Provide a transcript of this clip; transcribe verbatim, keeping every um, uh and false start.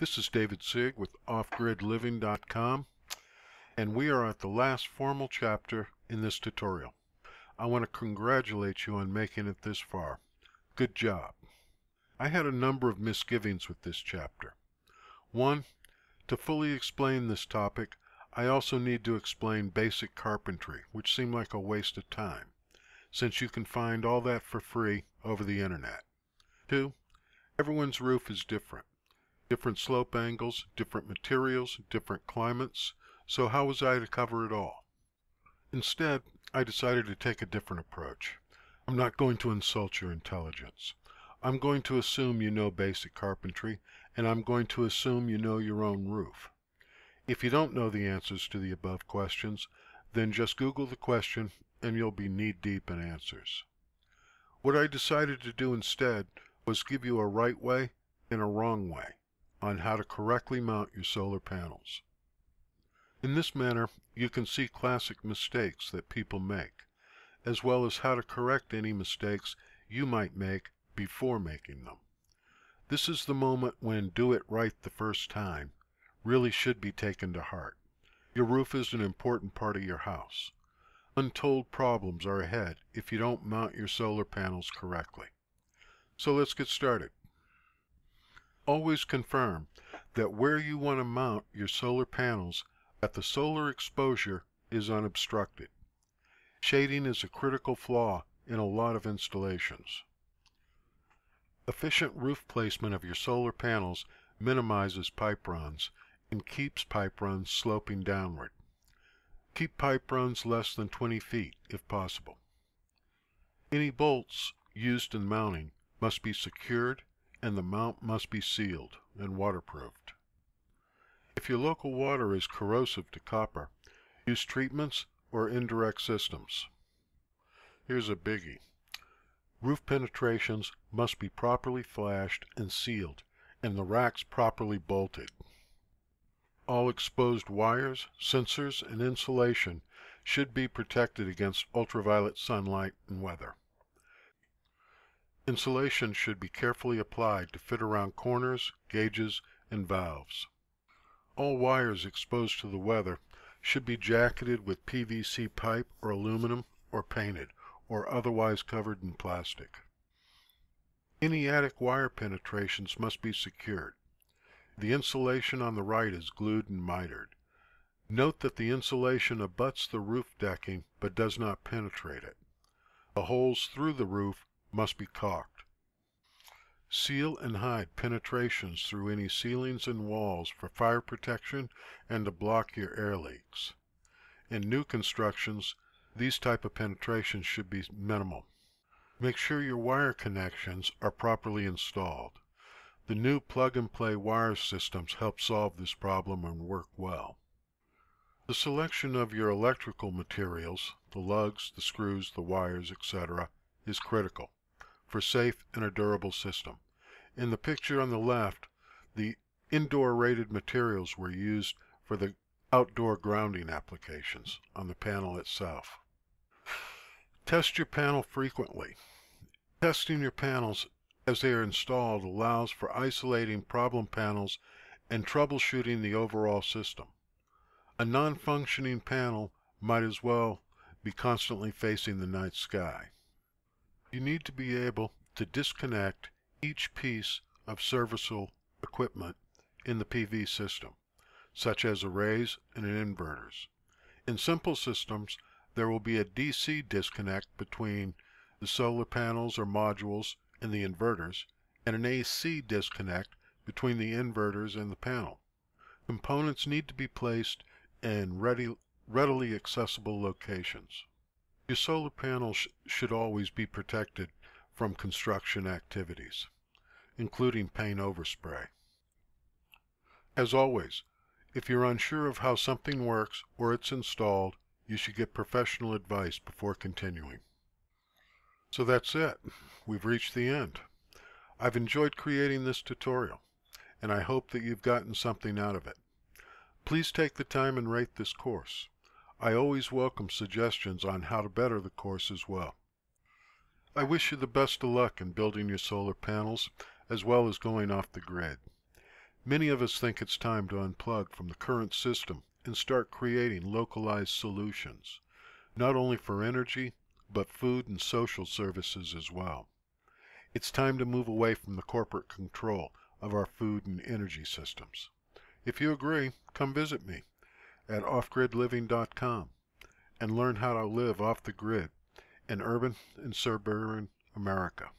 This is David Sieg with off grid living dot com, and we are at the last formal chapter in this tutorial. I want to congratulate you on making it this far. Good job. I had a number of misgivings with this chapter. One, to fully explain this topic, I also need to explain basic carpentry, which seemed like a waste of time, since you can find all that for free over the internet. Two, everyone's roof is different. Different slope angles, different materials, different climates, so how was I to cover it all? Instead, I decided to take a different approach. I'm not going to insult your intelligence. I'm going to assume you know basic carpentry, and I'm going to assume you know your own roof. If you don't know the answers to the above questions, then just Google the question and you'll be knee-deep in answers. What I decided to do instead was give you a right way and a wrong way on how to correctly mount your solar panels. In this manner, you can see classic mistakes that people make, as well as how to correct any mistakes you might make before making them. This is the moment when do it right the first time really should be taken to heart. Your roof is an important part of your house. Untold problems are ahead if you don't mount your solar panels correctly. So let's get started. Always confirm that where you want to mount your solar panels that the solar exposure is unobstructed. Shading is a critical flaw in a lot of installations. Efficient roof placement of your solar panels minimizes pipe runs and keeps pipe runs sloping downward. Keep pipe runs less than twenty feet if possible. Any bolts used in mounting must be secured, and the mount must be sealed and waterproofed. If your local water is corrosive to copper, use treatments or indirect systems. Here's a biggie. Roof penetrations must be properly flashed and sealed, and the racks properly bolted. All exposed wires, sensors, and insulation should be protected against ultraviolet sunlight and weather. Insulation should be carefully applied to fit around corners, gauges, and valves. All wires exposed to the weather should be jacketed with P V C pipe or aluminum or painted or otherwise covered in plastic. Any attic wire penetrations must be secured. The insulation on the right is glued and mitered. Note that the insulation abuts the roof decking but does not penetrate it. The holes through the roof must be caulked. Seal and hide penetrations through any ceilings and walls for fire protection and to block your air leaks. In new constructions, these type of penetrations should be minimal. Make sure your wire connections are properly installed. The new plug-and-play wire systems help solve this problem and work well. The selection of your electrical materials, the lugs, the screws, the wires, et cetera, is critical for safe and a durable system. In the picture on the left, the indoor rated materials were used for the outdoor grounding applications on the panel itself. Test your panel frequently. Testing your panels as they are installed allows for isolating problem panels and troubleshooting the overall system. A non-functioning panel might as well be constantly facing the night sky. You need to be able to disconnect each piece of serviceable equipment in the P V system, such as arrays and inverters. In simple systems, there will be a D C disconnect between the solar panels or modules and the inverters, and an A C disconnect between the inverters and the panel. Components need to be placed in ready, readily accessible locations. Your solar panel sh should always be protected from construction activities, including paint overspray. As always, if you're unsure of how something works or it's installed, you should get professional advice before continuing. So that's it. We've reached the end. I've enjoyed creating this tutorial, and I hope that you've gotten something out of it. Please take the time and rate this course. I always welcome suggestions on how to better the course as well. I wish you the best of luck in building your solar panels as well as going off the grid. Many of us think it's time to unplug from the current system and start creating localized solutions, not only for energy, but food and social services as well. It's time to move away from the corporate control of our food and energy systems. If you agree, come visit me at off grid living dot com and learn how to live off the grid in urban and suburban America.